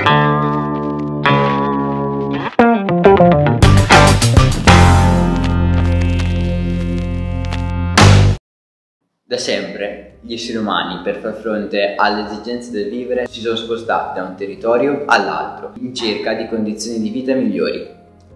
Da sempre gli esseri umani, per far fronte alle esigenze del vivere, si sono spostati da un territorio all'altro in cerca di condizioni di vita migliori.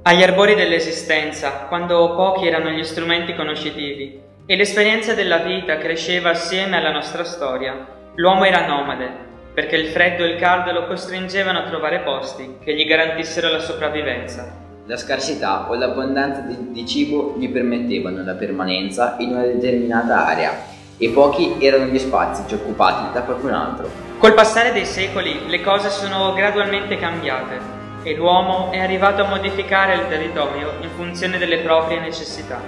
Agli arbori dell'esistenza, quando pochi erano gli strumenti conoscitivi e l'esperienza della vita cresceva assieme alla nostra storia, l'uomo era nomade, perché il freddo e il caldo lo costringevano a trovare posti che gli garantissero la sopravvivenza. La scarsità o l'abbondanza di cibo gli permettevano la permanenza in una determinata area, e pochi erano gli spazi già occupati da qualcun altro. Col passare dei secoli le cose sono gradualmente cambiate e l'uomo è arrivato a modificare il territorio in funzione delle proprie necessità.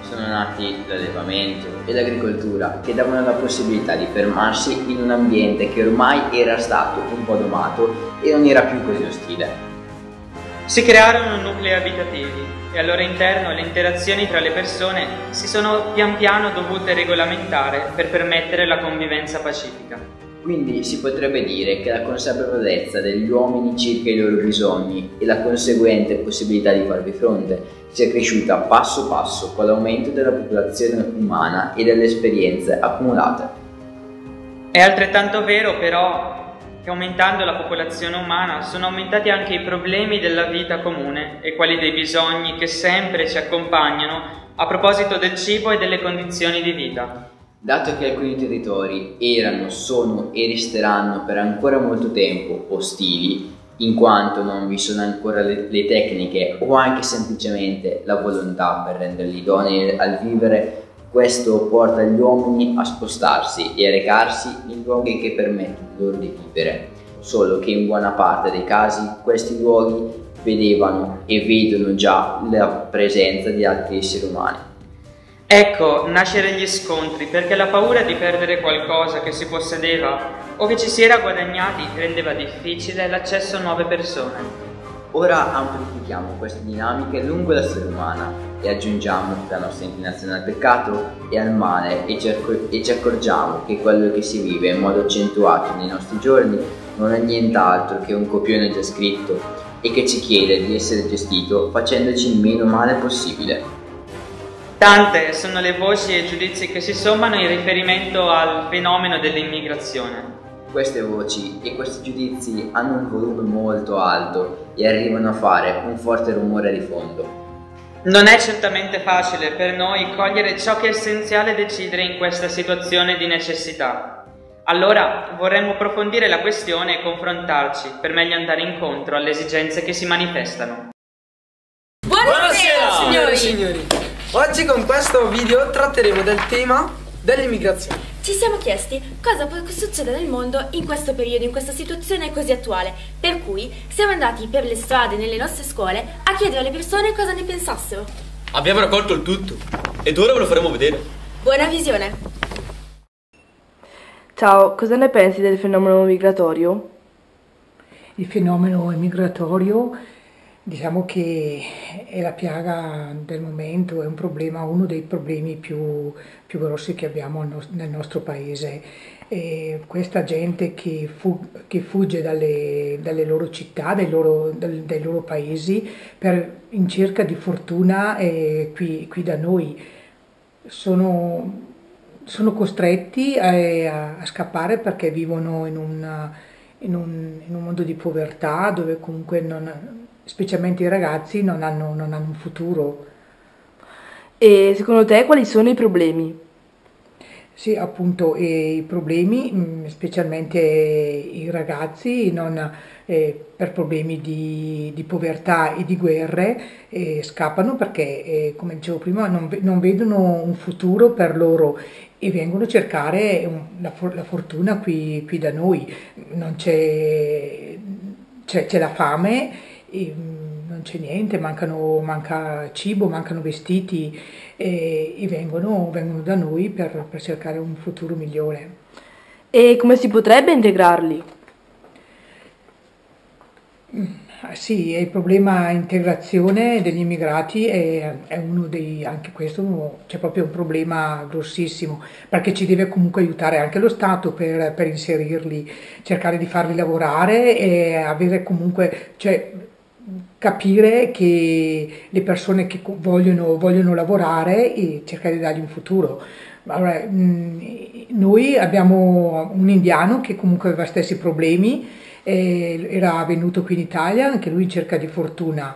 Sono nati l'allevamento e l'agricoltura, che davano la possibilità di fermarsi in un ambiente che ormai era stato un po' domato e non era più così ostile. Si crearono nuclei abitativi e al loro interno le interazioni tra le persone si sono pian piano dovute regolamentare per permettere la convivenza pacifica. Quindi si potrebbe dire che la consapevolezza degli uomini circa i loro bisogni e la conseguente possibilità di farvi fronte sia cresciuta passo passo con l'aumento della popolazione umana e delle esperienze accumulate. È altrettanto vero però che aumentando la popolazione umana sono aumentati anche i problemi della vita comune e quelli dei bisogni che sempre ci accompagnano a proposito del cibo e delle condizioni di vita. Dato che alcuni territori erano, sono e resteranno per ancora molto tempo ostili, in quanto non vi sono ancora le tecniche o anche semplicemente la volontà per renderli idonei al vivere, questo porta gli uomini a spostarsi e a recarsi in luoghi che permettono loro di vivere, solo che in buona parte dei casi questi luoghi vedevano e vedono già la presenza di altri esseri umani. Ecco, nascere gli scontri, perché la paura di perdere qualcosa che si possedeva o che ci si era guadagnati rendeva difficile l'accesso a nuove persone. Ora amplifichiamo queste dinamiche lungo la storia umana e aggiungiamo la nostra inclinazione al peccato e al male e ci accorgiamo che quello che si vive in modo accentuato nei nostri giorni non è nient'altro che un copione già scritto e che ci chiede di essere gestito facendoci il meno male possibile. Tante sono le voci e i giudizi che si sommano in riferimento al fenomeno dell'immigrazione. Queste voci e questi giudizi hanno un volume molto alto e arrivano a fare un forte rumore di fondo. Non è certamente facile per noi cogliere ciò che è essenziale decidere in questa situazione di necessità. Allora vorremmo approfondire la questione e confrontarci per meglio andare incontro alle esigenze che si manifestano. Buonasera, signori! Oggi con questo video tratteremo del tema dell'immigrazione. Ci siamo chiesti cosa può succedere nel mondo in questo periodo, in questa situazione così attuale, per cui siamo andati per le strade, nelle nostre scuole, a chiedere alle persone cosa ne pensassero. Abbiamo raccolto il tutto ed ora ve lo faremo vedere. Buona visione! Ciao, cosa ne pensi del fenomeno migratorio? Il fenomeno migratorio, diciamo che è la piaga del momento, è un problema, uno dei problemi più grossi che abbiamo nel nostro paese. E questa gente che fugge dalle loro città, dai loro paesi in cerca di fortuna qui da noi, sono costretti a scappare perché vivono in un mondo di povertà dove comunque specialmente i ragazzi non hanno un futuro. E secondo te quali sono i problemi? Sì, appunto, i problemi, specialmente i ragazzi, per problemi di povertà e di guerre, scappano perché, come dicevo prima, non vedono un futuro per loro e vengono a cercare la fortuna qui da noi. C'è la fame, non c'è niente, manca cibo, mancano vestiti e vengono da noi per cercare un futuro migliore. E come si potrebbe integrarli? Sì, il problema integrazione degli immigrati è uno dei, anche questo c'è proprio un problema grossissimo, perché ci deve comunque aiutare anche lo Stato per inserirli, cercare di farli lavorare e avere comunque, cioè, capire che le persone che vogliono lavorare e cercare di dargli un futuro. Allora, noi abbiamo un indiano che comunque aveva stessi problemi, era venuto qui in Italia, anche lui in cerca di fortuna.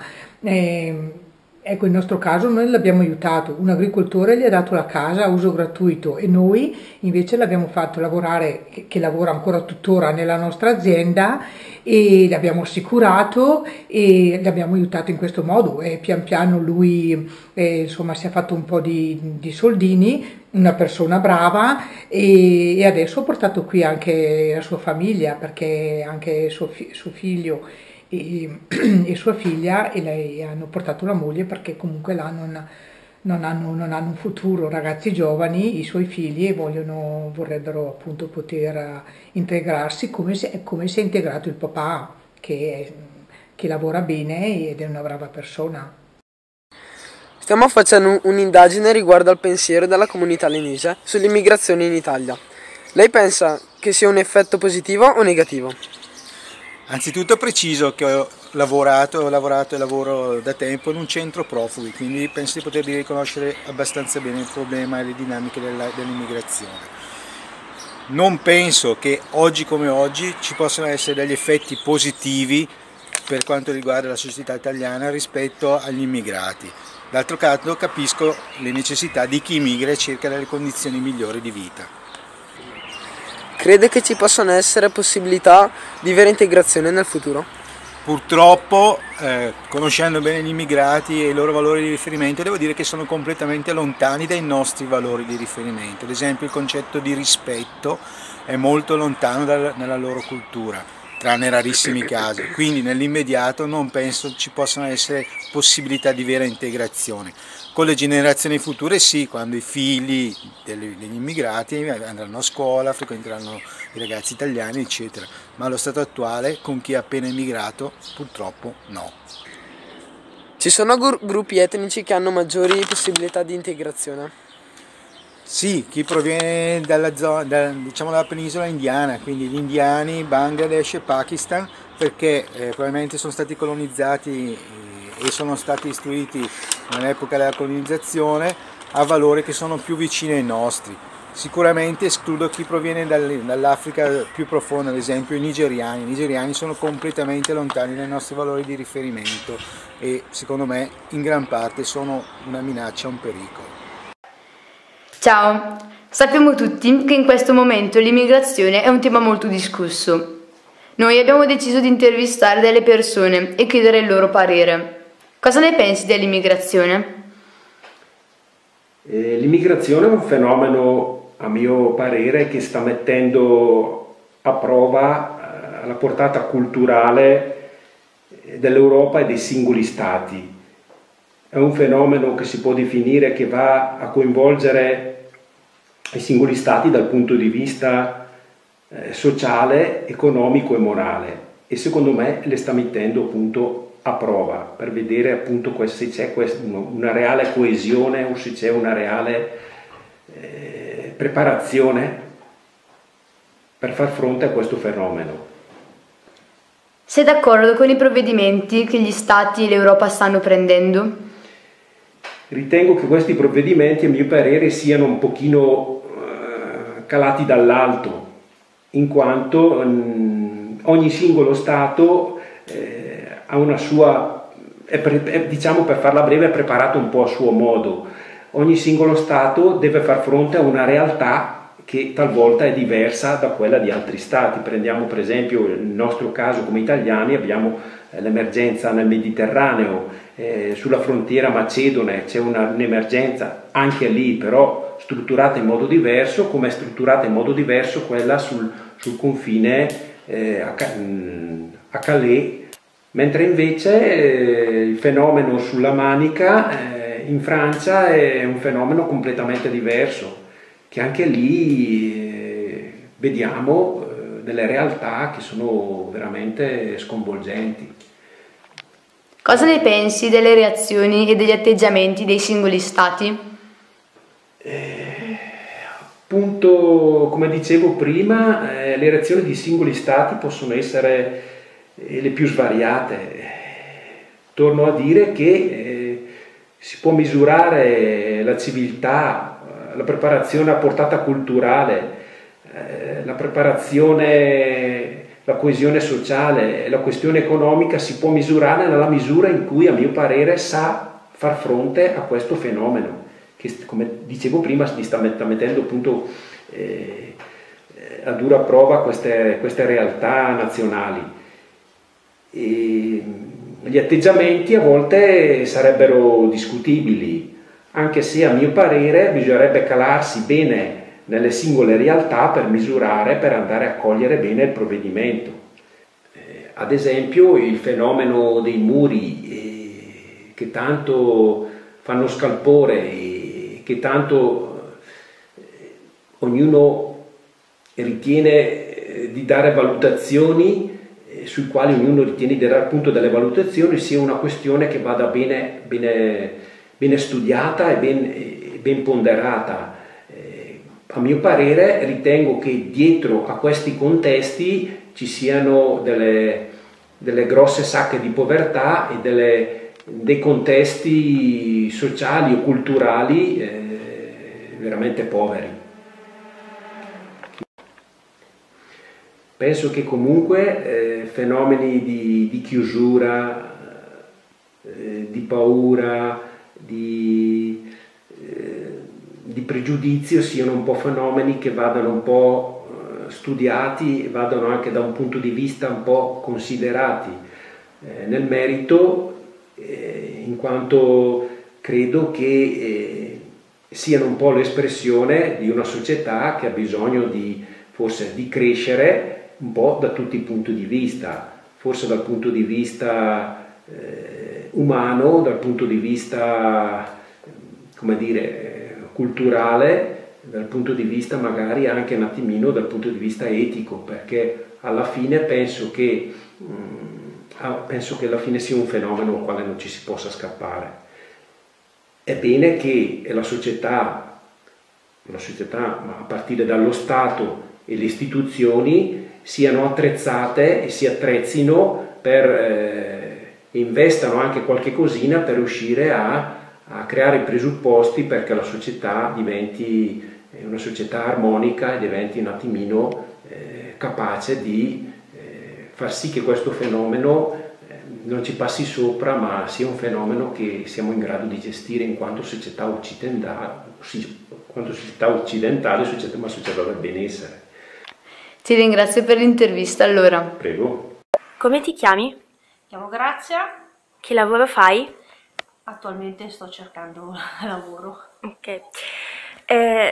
Ecco, il nostro caso noi l'abbiamo aiutato, un agricoltore gli ha dato la casa a uso gratuito e noi invece l'abbiamo fatto lavorare, che lavora ancora tuttora nella nostra azienda, e l'abbiamo assicurato e l'abbiamo aiutato in questo modo e pian piano lui insomma si è fatto un po' di soldini, una persona brava, e adesso ha portato qui anche la sua famiglia, perché anche suo figlio e sua figlia e lei hanno portato la moglie, perché comunque là non hanno un futuro, ragazzi giovani, i suoi figli, e vorrebbero appunto poter integrarsi come si è integrato il papà, che lavora bene ed è una brava persona. Stiamo facendo un'indagine riguardo al pensiero della comunità leonese sull'immigrazione in Italia. Lei pensa che sia un effetto positivo o negativo? Anzitutto preciso che ho lavorato e lavoro da tempo in un centro profughi, quindi penso di poter riconoscere abbastanza bene il problema e le dinamiche dell'immigrazione. Non penso che oggi come oggi ci possano essere degli effetti positivi per quanto riguarda la società italiana rispetto agli immigrati. D'altro canto capisco le necessità di chi immigra e cerca delle condizioni migliori di vita. Crede che ci possano essere possibilità di vera integrazione nel futuro? Purtroppo, conoscendo bene gli immigrati e i loro valori di riferimento, devo dire che sono completamente lontani dai nostri valori di riferimento. Ad esempio il concetto di rispetto è molto lontano nella loro cultura, tranne rarissimi casi. Quindi nell'immediato non penso ci possano essere possibilità di vera integrazione. Con le generazioni future sì, quando i figli degli immigrati andranno a scuola, frequenteranno i ragazzi italiani, eccetera. Ma allo stato attuale, con chi è appena immigrato, purtroppo no. Ci sono gruppi etnici che hanno maggiori possibilità di integrazione? Sì, chi proviene dalla penisola indiana, quindi gli indiani, Bangladesh e Pakistan, perché probabilmente sono stati colonizzati e sono stati istruiti nell'epoca della colonizzazione a valori che sono più vicini ai nostri. Sicuramente escludo chi proviene dall'Africa più profonda, ad esempio i nigeriani. I nigeriani sono completamente lontani dai nostri valori di riferimento e secondo me in gran parte sono una minaccia, un pericolo. Ciao, sappiamo tutti che in questo momento l'immigrazione è un tema molto discusso. Noi abbiamo deciso di intervistare delle persone e chiedere il loro parere. Cosa ne pensi dell'immigrazione? L'immigrazione è un fenomeno, a mio parere, che sta mettendo a prova la portata culturale dell'Europa e dei singoli stati. È un fenomeno che si può definire che va a coinvolgere i singoli stati dal punto di vista sociale, economico e morale, e secondo me le sta mettendo appunto a prova per vedere appunto se c'è una reale coesione o se c'è una reale preparazione per far fronte a questo fenomeno. Sei d'accordo con i provvedimenti che gli stati e l'Europa stanno prendendo? Ritengo che questi provvedimenti, a mio parere, siano un pochino calati dall'alto, in quanto ogni singolo Stato ha una sua, diciamo per farla breve, è preparato un po' a suo modo. Ogni singolo Stato deve far fronte a una realtà che talvolta è diversa da quella di altri Stati. Prendiamo per esempio il nostro caso come italiani, abbiamo l'emergenza nel Mediterraneo, sulla frontiera macedone c'è un'emergenza anche lì, però strutturata in modo diverso, come è strutturata in modo diverso quella sul confine a Calais, mentre invece il fenomeno sulla Manica in Francia è un fenomeno completamente diverso, che anche lì vediamo delle realtà che sono veramente sconvolgenti. Cosa ne pensi delle reazioni e degli atteggiamenti dei singoli stati? Appunto, come dicevo prima, le reazioni di singoli stati possono essere le più svariate. Torno a dire che si può misurare la civiltà, la preparazione a portata culturale, la preparazione, la coesione sociale, la questione economica si può misurare nella misura in cui, a mio parere, sa far fronte a questo fenomeno che, come dicevo prima, si sta mettendo appunto a dura prova queste realtà nazionali. E gli atteggiamenti a volte sarebbero discutibili, anche se a mio parere bisognerebbe calarsi bene nelle singole realtà per misurare, per andare a cogliere bene il provvedimento. Ad esempio il fenomeno dei muri che tanto fanno scalpore, che tanto ognuno ritiene di dare valutazioni, sui quali ognuno ritiene di dare appunto delle valutazioni, sia una questione che vada bene studiata e ben ponderata. A mio parere ritengo che dietro a questi contesti ci siano delle grosse sacche di povertà e dei contesti sociali o culturali veramente poveri. Penso che comunque fenomeni di chiusura, di paura, di pregiudizio siano un po' fenomeni che vadano un po' studiati, vadano anche da un punto di vista un po' considerati nel merito, in quanto credo che siano un po' l'espressione di una società che ha bisogno forse di crescere un po' da tutti i punti di vista, forse dal punto di vista umano, dal punto di vista, come dire, culturale, dal punto di vista magari anche un attimino dal punto di vista etico, perché alla fine penso che alla fine sia un fenomeno al quale non ci si possa scappare. È bene che la società, ma a partire dallo Stato e le istituzioni, siano attrezzate e si attrezzino e investano anche qualche cosina per riuscire a creare i presupposti perché la società diventi una società armonica e diventi un attimino capace di far sì che questo fenomeno non ci passi sopra, ma sia un fenomeno che siamo in grado di gestire in quanto società occidentale, ma società del benessere. Ti ringrazio per l'intervista allora. Prego. Come ti chiami? Mi chiamo Grazia. Che lavoro fai? Attualmente sto cercando lavoro. Ok.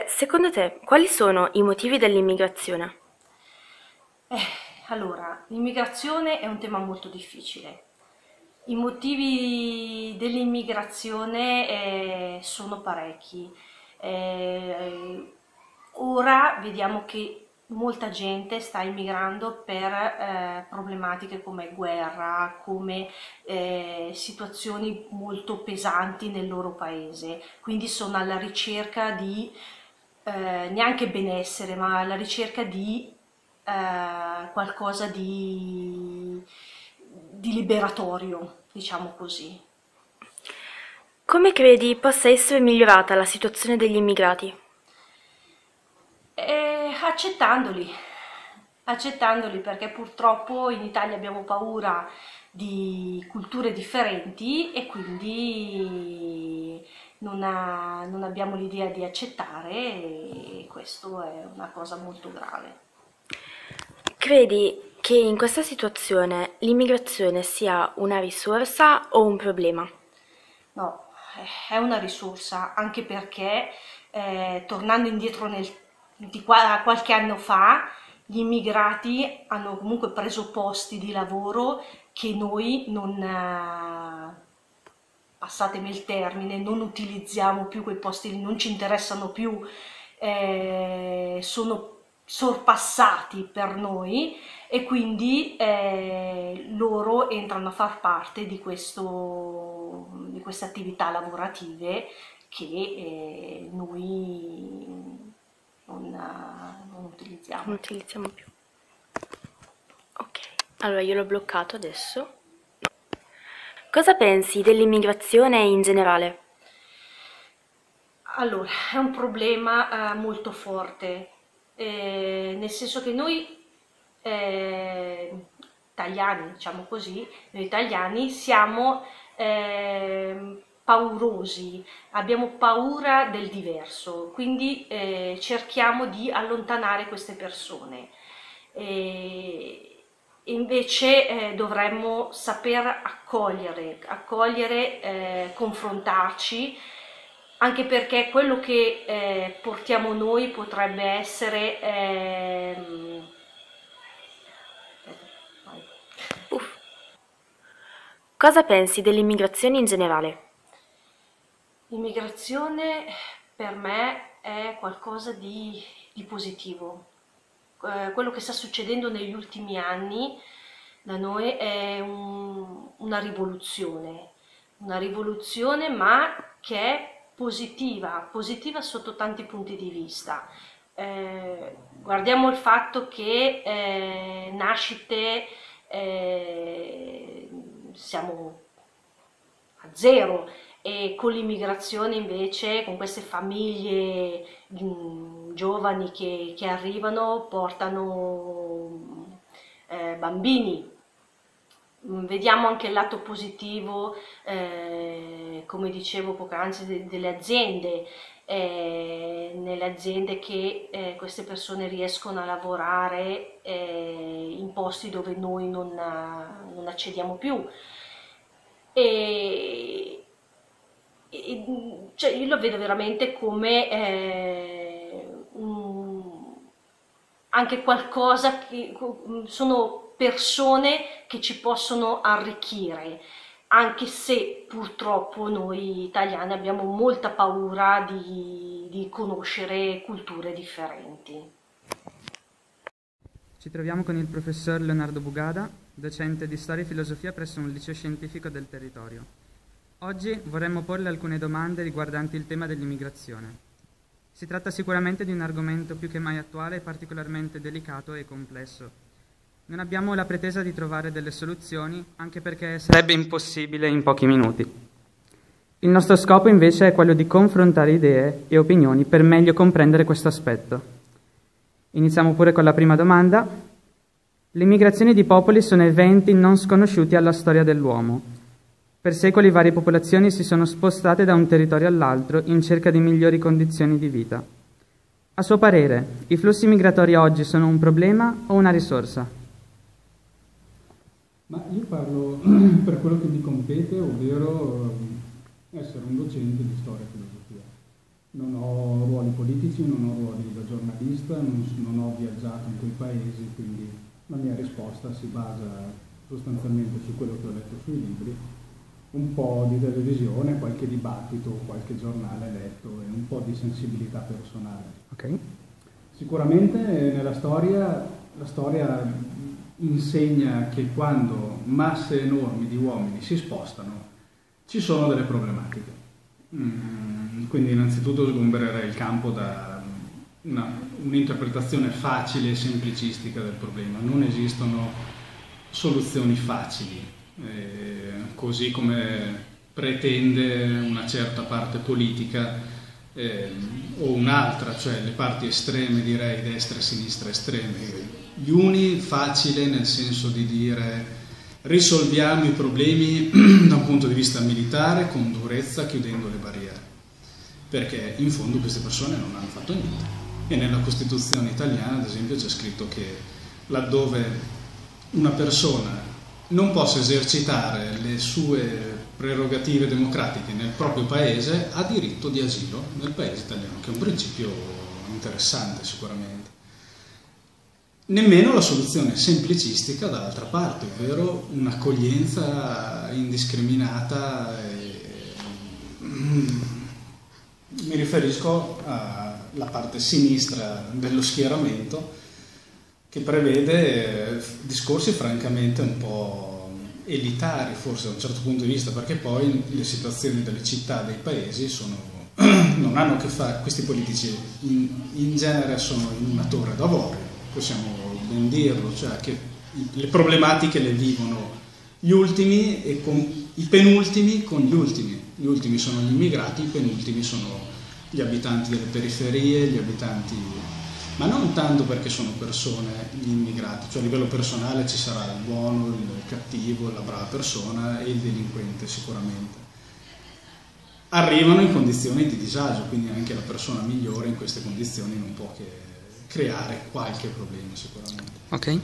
Secondo te, quali sono i motivi dell'immigrazione? Allora, l'immigrazione è un tema molto difficile. I motivi dell'immigrazione sono parecchi. Ora vediamo che molta gente sta immigrando per problematiche come guerra, come situazioni molto pesanti nel loro paese, quindi sono alla ricerca di neanche benessere, ma alla ricerca di qualcosa di liberatorio, diciamo così. Come credi possa essere migliorata la situazione degli immigrati? Accettandoli, perché purtroppo in Italia abbiamo paura di culture differenti e quindi non abbiamo l'idea di accettare, e questo è una cosa molto grave. Credi che in questa situazione l'immigrazione sia una risorsa o un problema? No, è una risorsa, anche perché tornando indietro di qualche anno fa gli immigrati hanno comunque preso posti di lavoro che noi non, passatemi il termine, non utilizziamo più, quei posti non ci interessano più, sono sorpassati per noi, e quindi loro entrano a far parte di queste attività lavorative che noi non utilizziamo. Non utilizziamo più. Ok, allora io l'ho bloccato adesso. Cosa pensi dell'immigrazione in generale? Allora, è un problema molto forte, nel senso che noi italiani, diciamo così, noi italiani siamo paurosi, abbiamo paura del diverso, quindi cerchiamo di allontanare queste persone. Invece dovremmo saper accogliere, confrontarci, anche perché quello che portiamo noi potrebbe essere Cosa pensi dell'immigrazione in generale? L'immigrazione per me è qualcosa di positivo. Quello che sta succedendo negli ultimi anni da noi è una rivoluzione, ma che è positiva sotto tanti punti di vista. Guardiamo il fatto che nascite siamo a zero, e con l'immigrazione invece, con queste famiglie giovani che arrivano, portano bambini. Vediamo anche il lato positivo, come dicevo poc'anzi, delle aziende, nelle aziende che queste persone riescono a lavorare in posti dove noi non accediamo più. Cioè io lo vedo veramente come anche qualcosa che sono persone che ci possono arricchire, anche se purtroppo noi italiani abbiamo molta paura di conoscere culture differenti. Ci troviamo con il professor Leonardo Bugada, docente di Storia e Filosofia presso un liceo scientifico del territorio. Oggi vorremmo porle alcune domande riguardanti il tema dell'immigrazione. Si tratta sicuramente di un argomento più che mai attuale e particolarmente delicato e complesso. Non abbiamo la pretesa di trovare delle soluzioni, anche perché sarebbe impossibile in pochi minuti. Il nostro scopo invece è quello di confrontare idee e opinioni per meglio comprendere questo aspetto. Iniziamo pure con la prima domanda. Le migrazioni di popoli sono eventi non sconosciuti alla storia dell'uomo. Per secoli varie popolazioni si sono spostate da un territorio all'altro in cerca di migliori condizioni di vita. A suo parere, i flussi migratori oggi sono un problema o una risorsa? Ma io parlo per quello che mi compete, ovvero essere un docente di storia e filosofia. Non ho ruoli politici, non ho ruoli da giornalista, non ho viaggiato in quei paesi, quindi la mia risposta si basa sostanzialmente su quello che ho letto sui libri, un po' di televisione, qualche dibattito, qualche giornale letto e un po' di sensibilità personale. Okay. Sicuramente nella storia, la storia insegna che quando masse enormi di uomini si spostano ci sono delle problematiche. Quindi innanzitutto sgombererei il campo da un'interpretazione facile e semplicistica del problema. Non esistono soluzioni facili, così come pretende una certa parte politica o un'altra, cioè le parti estreme, direi destra e sinistra estreme. Gli uni facile nel senso di dire risolviamo i problemi da un punto di vista militare con durezza, chiudendo le barriere, perché in fondo queste persone non hanno fatto niente, e nella Costituzione italiana ad esempio c'è scritto che laddove una persona non possa esercitare le sue prerogative democratiche nel proprio paese ha diritto di asilo nel paese italiano, che è un principio interessante sicuramente. Nemmeno la soluzione semplicistica dall'altra parte, ovvero un'accoglienza indiscriminata. Mi riferisco alla parte sinistra dello schieramento, che prevede discorsi francamente un po' elitari, forse da un certo punto di vista, perché poi le situazioni delle città, dei paesi sono... non hanno a che fare, questi politici in genere sono in una torre d'avorio, possiamo ben dirlo, cioè che le problematiche le vivono gli ultimi e i penultimi con gli ultimi. Gli ultimi sono gli immigrati, i penultimi sono gli abitanti delle periferie, gli abitanti... ma non tanto perché sono persone, gli immigrati, cioè a livello personale ci sarà il buono, il cattivo, la brava persona e il delinquente sicuramente. Arrivano in condizioni di disagio, quindi anche la persona migliore in queste condizioni non può che creare qualche problema sicuramente. Ok,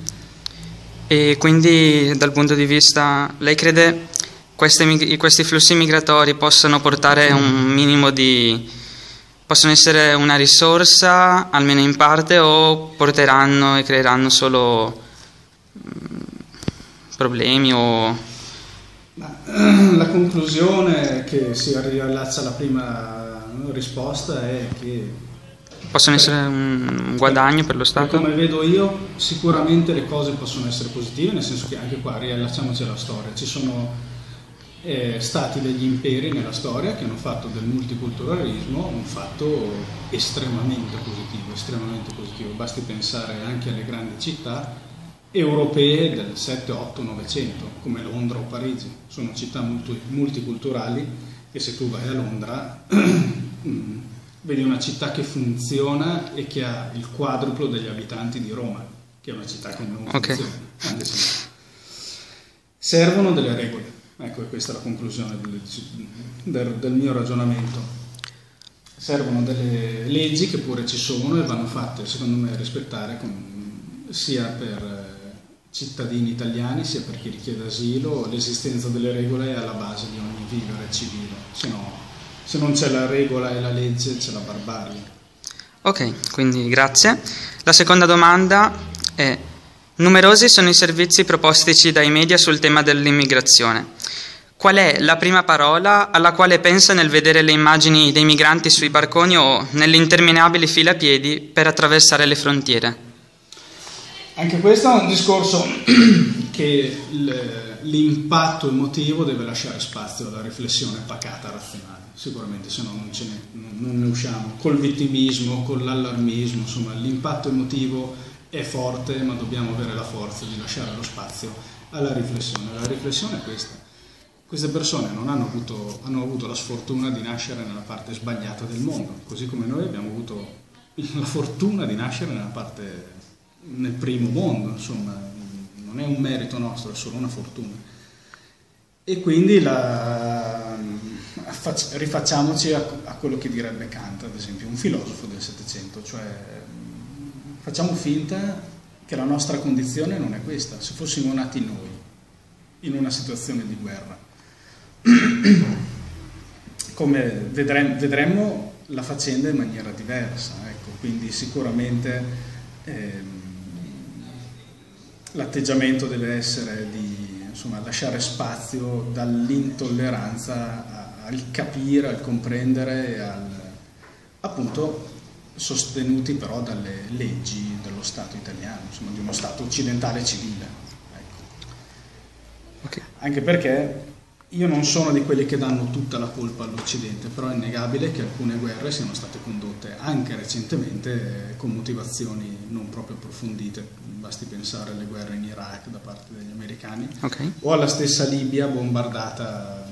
e quindi dal punto di vista, lei crede questi flussi migratori possano portare un minimo di... possono essere una risorsa almeno in parte o porteranno e creeranno solo problemi o... La conclusione che si riallaccia alla prima risposta è che possono essere un guadagno per lo Stato? Come vedo io, sicuramente le cose possono essere positive, nel senso che anche qua riallacciamoci alla storia. Ci sono stati degli imperi nella storia che hanno fatto del multiculturalismo un fatto estremamente positivo, estremamente positivo. Basti pensare anche alle grandi città europee del 7, 8, 900 come Londra o Parigi. Sono città multiculturali e se tu vai a Londra vedi una città che funziona e che ha il quadruplo degli abitanti di Roma, che è una città che non funziona. Okay. Servono delle regole, ecco, questa è la conclusione del mio ragionamento. Servono delle leggi, che pure ci sono e vanno fatte secondo me rispettare, sia per cittadini italiani sia per chi richiede asilo. L'esistenza delle regole è alla base di ogni vivere civile, se non c'è la regola e la legge c'è la barbarie. Ok, quindi grazie. La seconda domanda è: numerosi sono i servizi propostici dai media sul tema dell'immigrazione. Qual è la prima parola alla quale pensa nel vedere le immagini dei migranti sui barconi o nelle interminabili file a piedi per attraversare le frontiere? Anche questo è un discorso che l'impatto emotivo deve lasciare spazio alla riflessione pacata, razionale, sicuramente, se no non ne usciamo, col vittimismo, con l'allarmismo, insomma l'impatto emotivo è forte, ma dobbiamo avere la forza di lasciare lo spazio alla riflessione. La riflessione è questa: queste persone non hanno avuto la sfortuna di nascere nella parte sbagliata del mondo, così come noi abbiamo avuto la fortuna di nascere nella parte... nel primo mondo, insomma, non è un merito nostro, è solo una fortuna. E quindi rifacciamoci a quello che direbbe Kant, ad esempio, un filosofo del Settecento, cioè facciamo finta che la nostra condizione non è questa. Se fossimo nati noi in una situazione di guerra, come vedremmo la faccenda in maniera diversa, ecco. Quindi sicuramente l'atteggiamento deve essere di, insomma, lasciare spazio dall'intolleranza al capire, al comprendere, appunto sostenuti però dalle leggi dello Stato italiano, insomma, di uno Stato occidentale civile, ecco. Okay. Anche perché io non sono di quelli che danno tutta la colpa all'Occidente, però è innegabile che alcune guerre siano state condotte anche recentemente con motivazioni non proprio approfondite. Basti pensare alle guerre in Iraq da parte degli americani, okay, o alla stessa Libia bombardata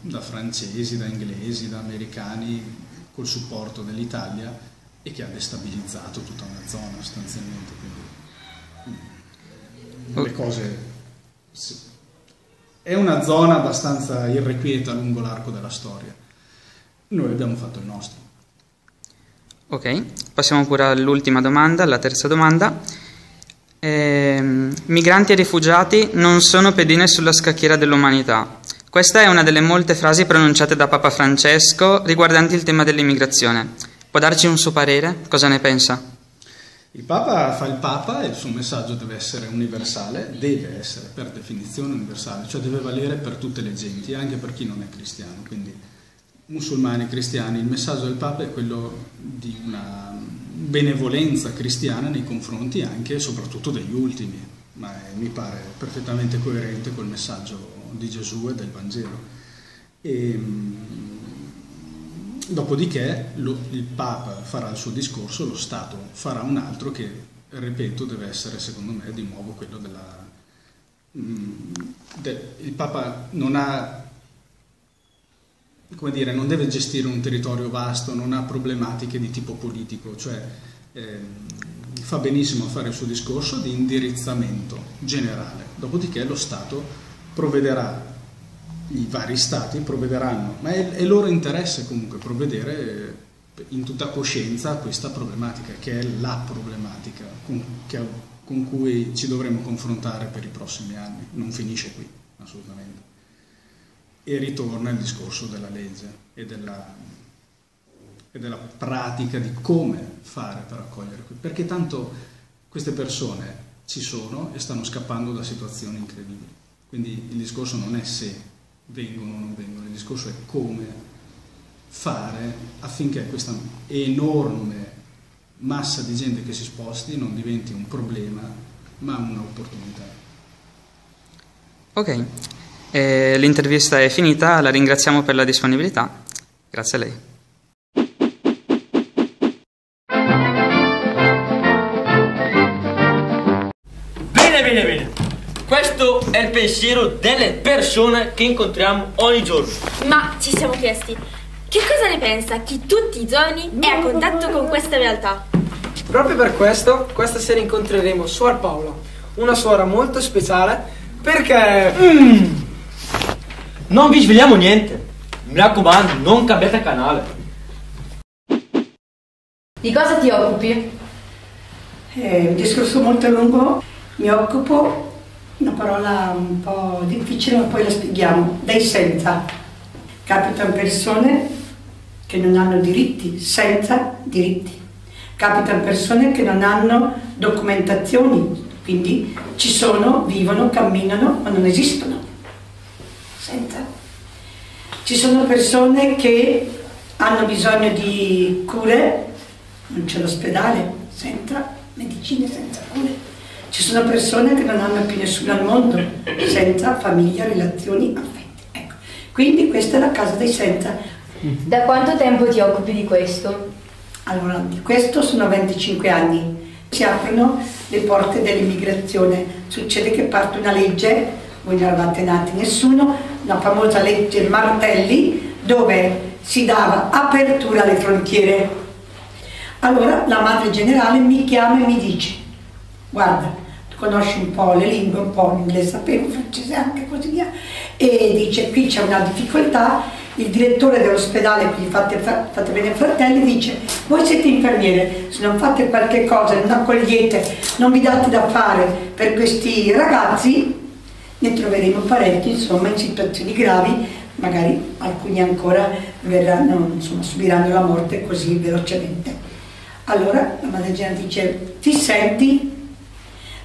da francesi, da inglesi, da americani col supporto dell'Italia, e che ha destabilizzato tutta una zona sostanzialmente. Quindi, le cose... Sì. È una zona abbastanza irrequieta lungo l'arco della storia. Noi abbiamo fatto il nostro. Ok, passiamo pure all'ultima domanda, alla terza domanda. Migranti e rifugiati non sono pedine sulla scacchiera dell'umanità. Questa è una delle molte frasi pronunciate da Papa Francesco riguardanti il tema dell'immigrazione. Può darci un suo parere? Cosa ne pensa? Il Papa fa il Papa e il suo messaggio deve essere universale, deve essere per definizione universale, cioè deve valere per tutte le genti, anche per chi non è cristiano, quindi musulmani, cristiani. Il messaggio del Papa è quello di una benevolenza cristiana nei confronti anche e soprattutto degli ultimi, ma mi pare perfettamente coerente col messaggio di Gesù e del Vangelo. E, dopodiché il Papa farà il suo discorso, lo Stato farà un altro che, ripeto, deve essere secondo me di nuovo quello della... il Papa non ha... come dire, non deve gestire un territorio vasto, non ha problematiche di tipo politico, cioè fa benissimo a fare il suo discorso di indirizzamento generale, dopodiché lo Stato provvederà, i vari Stati provvederanno, ma è loro interesse comunque provvedere in tutta coscienza a questa problematica, che è la problematica con cui ci dovremo confrontare per i prossimi anni, non finisce qui, assolutamente. E ritorna il discorso della legge e della pratica di come fare per accogliere qui, perché tanto queste persone ci sono e stanno scappando da situazioni incredibili, quindi il discorso non è se vengono o non vengono, il discorso è come fare affinché questa enorme massa di gente che si sposti non diventi un problema ma un'opportunità. Ok. L'intervista è finita, la ringraziamo per la disponibilità. Grazie a lei. Bene, bene, bene. Questo è il pensiero delle persone che incontriamo ogni giorno. Ma ci siamo chiesti, che cosa ne pensa chi tutti i giorni è a contatto con questa realtà? Proprio per questo, questa sera incontreremo Suor Paola, una suora molto speciale, perché... non vi svegliamo niente, mi raccomando, non cambiate canale. Di cosa ti occupi? Un discorso molto lungo, mi occupo, una parola un po' difficile ma poi la spieghiamo, dei senza. Capitano persone che non hanno diritti, senza diritti. Capitano persone che non hanno documentazioni, quindi ci sono, vivono, camminano ma non esistono. Senza. Ci sono persone che hanno bisogno di cure, non c'è l'ospedale, senza medicine, senza cure. Ci sono persone che non hanno più nessuno al mondo, senza famiglia, relazioni, affetti. Ecco. Quindi questa è la casa dei senza. Da quanto tempo ti occupi di questo? Allora, di questo sono 25 anni. Si aprono le porte dell'immigrazione, succede che parte una legge, voi non eravate nati nessuno, la famosa legge Martelli, dove si dava apertura alle frontiere. Allora la madre generale mi chiama e mi dice, guarda, tu conosci un po' le lingue, un po' l'inglese sapevo, il francese anche, così via, e dice, qui c'è una difficoltà, il direttore dell'ospedale, quindi fate bene fratelli, dice, voi siete infermiere, se non fate qualche cosa, non accogliete, non vi date da fare per questi ragazzi, ne troveremo parecchi, insomma, in situazioni gravi, magari alcuni ancora verranno, insomma, subiranno la morte così velocemente. Allora la madre Gianna dice, ti senti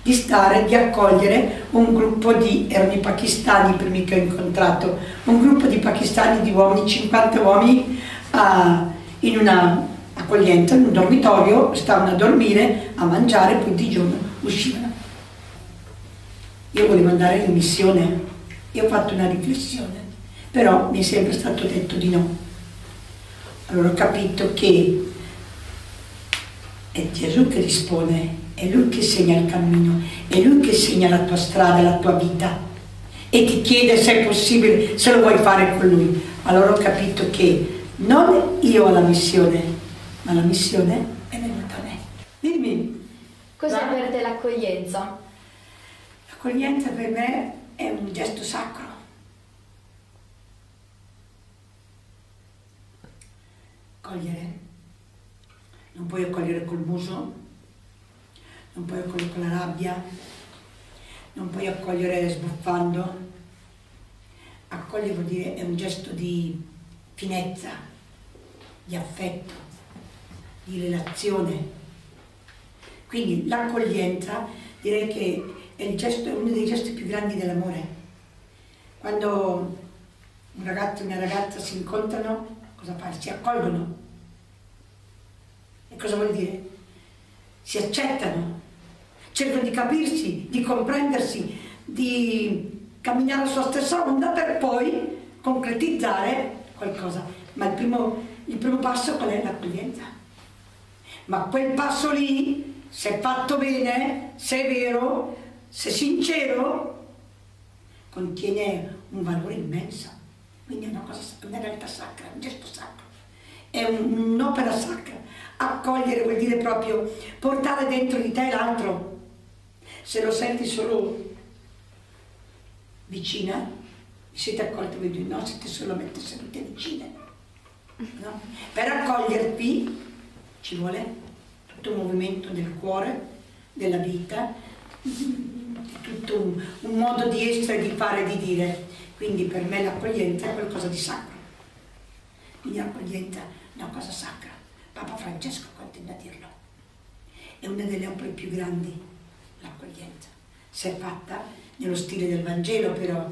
di stare, di accogliere un gruppo di, erano i pakistani i primi che ho incontrato, un gruppo di pakistani, di uomini, 50 uomini, in una accoglienza, in un dormitorio, stavano a dormire, a mangiare, poi di giorno uscivano. Io volevo andare in missione, io ho fatto una riflessione, però mi è sempre stato detto di no. Allora ho capito che è Gesù che dispone, è Lui che segna il cammino, è Lui che segna la tua strada, la tua vita e ti chiede se è possibile, se lo vuoi fare con Lui. Allora ho capito che non io ho la missione, ma la missione è venuta a me. Dimmi. Cos'è per te l'accoglienza? L'accoglienza per me è un gesto sacro. Accogliere. Non puoi accogliere col muso, non puoi accogliere con la rabbia, non puoi accogliere sbuffando. Accogliere vuol dire è un gesto di finezza, di affetto, di relazione. Quindi l'accoglienza direi che è uno dei gesti più grandi dell'amore. Quando un ragazzo e una ragazza si incontrano, cosa fanno? Si accolgono. E cosa vuol dire? si accettano, cercano di capirsi, di comprendersi, di camminare sulla stessa onda per poi concretizzare qualcosa. Ma il primo passo qual è? L'accoglienza. Ma quel passo lì, se fatto bene, se è vero, se è sincero, contiene un valore immenso. Quindi è una cosa, una realtà sacra, un gesto sacro, è un'opera sacra. Accogliere vuol dire proprio portare dentro di te l'altro. Se lo senti solo vicina, vi siete accolti voi due, no? Siete solamente sedute vicine, no? Per accogliervi ci vuole tutto un movimento del cuore, della vita, tutto un modo di essere, di fare, di dire. Quindi per me l'accoglienza è qualcosa di sacro. Quindi l'accoglienza è una cosa sacra. Papa Francesco continua a dirlo. È una delle opere più grandi, l'accoglienza. Se è fatta nello stile del Vangelo, però,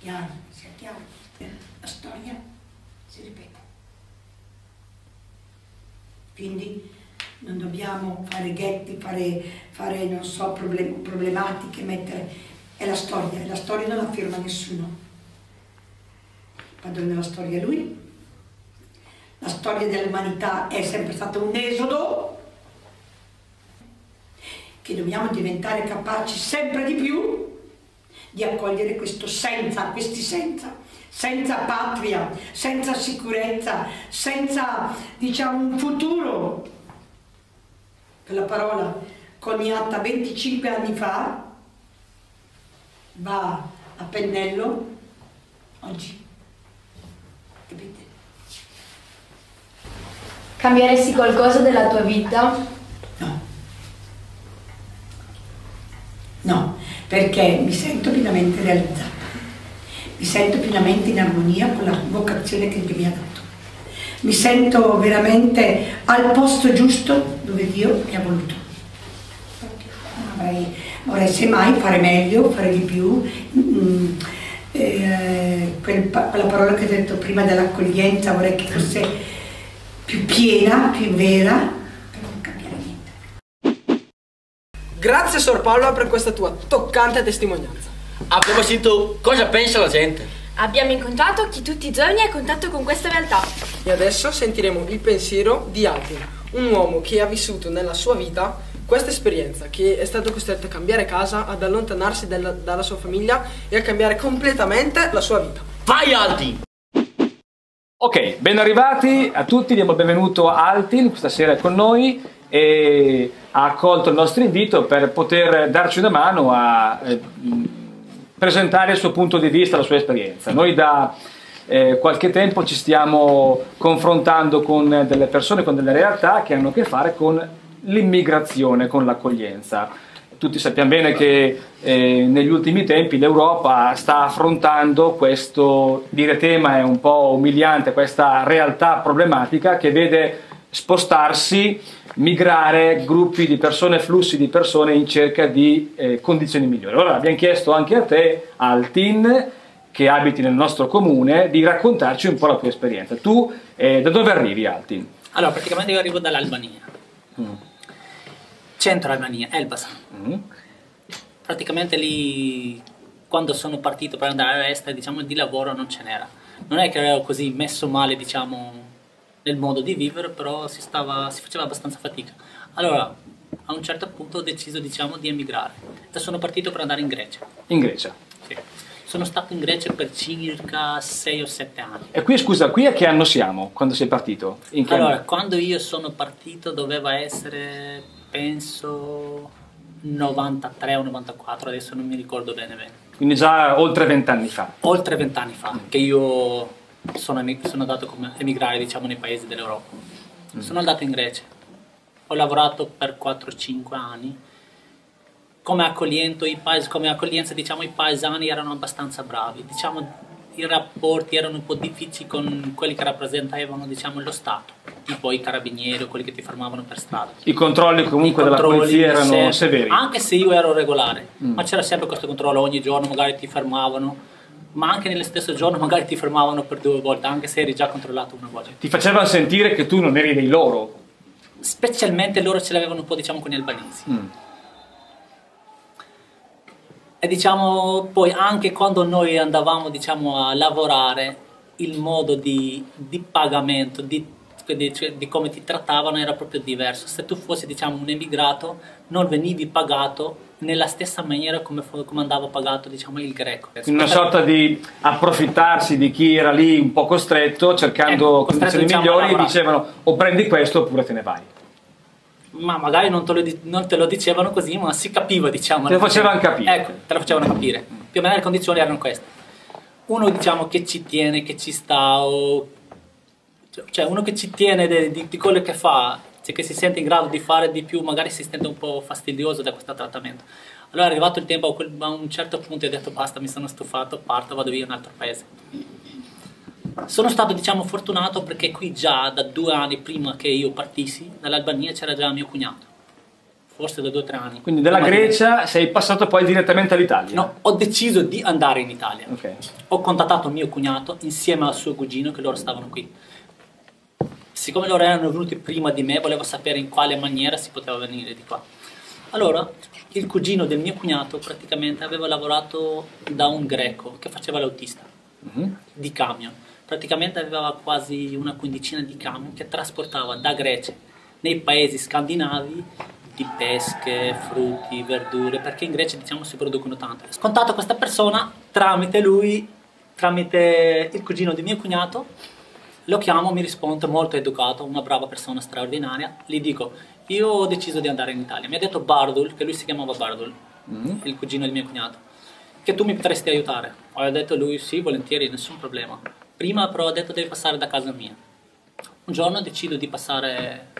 chiaro, sia chiaro, la storia si ripete. Quindi non dobbiamo fare ghetti, fare non so, problematiche, mettere... è la storia non la firma nessuno. Il padrone della storia è lui. La storia dell'umanità è sempre stato un esodo che dobbiamo diventare capaci sempre di più di accogliere questo senza, questi senza patria, senza sicurezza, senza, diciamo, un futuro. Quella parola coniata 25 anni fa va a pennello oggi, capite? Cambieresti qualcosa della tua vita? No. No, perché mi sento pienamente realizzata, mi sento pienamente in armonia con la vocazione che Dio mi ha dato, mi sento veramente al posto giusto dove Dio mi ha voluto. Vorrei semmai fare meglio, fare di più. Quella parola che ho detto prima dell'accoglienza vorrei che fosse più piena, più vera, per non cambiare niente. Grazie Sor Paola per questa tua toccante testimonianza. Abbiamo sentito cosa pensa la gente. Abbiamo incontrato chi tutti i giorni è a contatto con questa realtà. E adesso sentiremo il pensiero di Altin, un uomo che ha vissuto nella sua vita questa esperienza, che è stato costretto a cambiare casa, ad allontanarsi dalla sua famiglia e a cambiare completamente la sua vita. Vai Altin! Ok, ben arrivati a tutti, diamo il benvenuto a Altin, questa sera è con noi e ha accolto il nostro invito per poter darci una mano a presentare il suo punto di vista, la sua esperienza. Noi da qualche tempo ci stiamo confrontando con delle persone, con delle realtà che hanno a che fare con l'immigrazione, con l'accoglienza. Tutti sappiamo bene che negli ultimi tempi l'Europa sta affrontando questo tema, è un po' umiliante, questa realtà problematica che vede spostarsi, migrare gruppi di persone, flussi di persone in cerca di condizioni migliori. Allora abbiamo chiesto anche a te, Altin, che abiti nel nostro comune, di raccontarci un po' la tua esperienza. Tu da dove arrivi, Altin? Allora, praticamente io arrivo dall'Albania. Centro Albania, Elbas. Praticamente lì, quando sono partito per andare all'estero, diciamo, di lavoro non ce n'era. Non è che ero così messo male, diciamo, nel modo di vivere, però si faceva abbastanza fatica. Allora, a un certo punto ho deciso, diciamo, di emigrare. E sono partito per andare in Grecia. In Grecia? Sì. Sono stato in Grecia per circa 6 o 7 anni. E qui, scusa, qui a che anno siamo? Quando sei partito? Allora, quando io sono partito doveva essere, penso, 93 o 94, adesso non mi ricordo bene bene. Quindi già oltre 20 anni fa. Oltre 20 anni fa, che io sono andato a emigrare, diciamo, nei paesi dell'Europa. Sono andato in Grecia, ho lavorato per 4-5 anni. Come accoglienza, diciamo, i paesani erano abbastanza bravi, diciamo, i rapporti erano un po' difficili con quelli che rappresentavano, diciamo, lo Stato, tipo i carabinieri o quelli che ti fermavano per strada. I controlli comunque della polizia erano severi. Anche se io ero regolare, ma c'era sempre questo controllo, ogni giorno magari ti fermavano, ma anche nello stesso giorno magari ti fermavano per 2 volte, anche se eri già controllato una volta. Ti facevano sentire che tu non eri dei loro. specialmente loro ce l'avevano un po', diciamo, con gli albanesi. E diciamo poi anche quando noi andavamo, diciamo, a lavorare, il modo di pagamento, di come ti trattavano era proprio diverso. Se tu fossi, diciamo, un emigrato, non venivi pagato nella stessa maniera come andava pagato, diciamo, il greco. Una sorta di approfittarsi di chi era lì un po' costretto, cercando condizioni, diciamo, migliori, e dicevano o prendi questo oppure te ne vai. Ma magari non te lo dicevano così, ma si capiva, diciamo. Te lo facevano capire. Ecco, te lo facevano capire. Più o meno le condizioni erano queste. Uno, diciamo, che ci tiene, che ci sta, cioè uno che ci tiene di quello che fa, cioè che si sente in grado di fare di più, magari si sente un po' fastidioso da questo trattamento. Allora è arrivato il tempo, a un certo punto ho detto basta, mi sono stufato, parto, vado via in un altro paese. Sono stato, diciamo, fortunato perché qui già da 2 anni prima che io partissi dall'Albania c'era già mio cognato, forse da 2 o 3 anni. Quindi dalla Grecia sei passato poi direttamente all'Italia? No, ho deciso di andare in Italia. Okay. Ho contattato mio cognato insieme al suo cugino, che loro stavano qui. Siccome loro erano venuti prima di me, volevo sapere in quale maniera si poteva venire di qua. Allora, il cugino del mio cognato praticamente aveva lavorato da un greco che faceva l'autista di camion. Praticamente aveva quasi una quindicina di camion che trasportava da Grecia nei paesi scandinavi di pesche, frutti, verdure, perché in Grecia, diciamo, si producono tanto. Ho scontato questa persona tramite lui, tramite il cugino di mio cognato. Lo chiamo, mi risponde, molto educato, una brava persona straordinaria. Gli dico, io ho deciso di andare in Italia. Mi ha detto Bardul, che lui si chiamava Bardul, il cugino del mio cognato, che tu mi potresti aiutare. Ho detto lui, sì, volentieri, nessun problema. Prima però ho detto, devi passare da casa mia. Un giorno decido di passare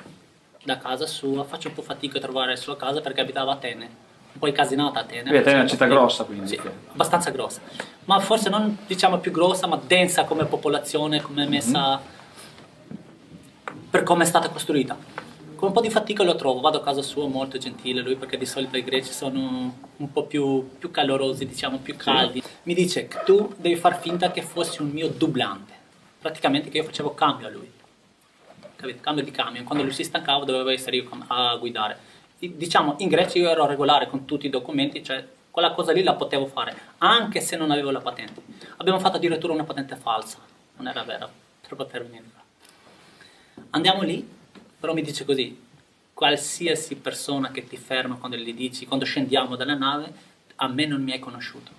da casa sua, faccio un po' fatica a trovare la sua casa perché abitava a Atene. Un po' incasinata Atene. Quindi Atene è una città grossa, quindi. Sì, abbastanza grossa. Ma forse non, diciamo, più grossa, ma densa come popolazione, come messa, per come è stata costruita. Con un po' di fatica lo trovo, vado a casa sua, molto gentile lui, perché di solito i greci sono un po' più calorosi, diciamo, più caldi. Sì. Mi dice che tu devi far finta che fossi un mio dublante. Praticamente che io facevo cambio a lui. Capito? Cambio di camion. Quando lui si stancava dovevo essere io a guidare. Diciamo, in Grecia io ero regolare con tutti i documenti, cioè quella cosa lì la potevo fare, anche se non avevo la patente. Abbiamo fatto addirittura una patente falsa, non era vera, per poter venire qua. Andiamo lì, però mi dice così, qualsiasi persona che ti ferma quando gli dici, quando scendiamo dalla nave, a me non mi hai conosciuto,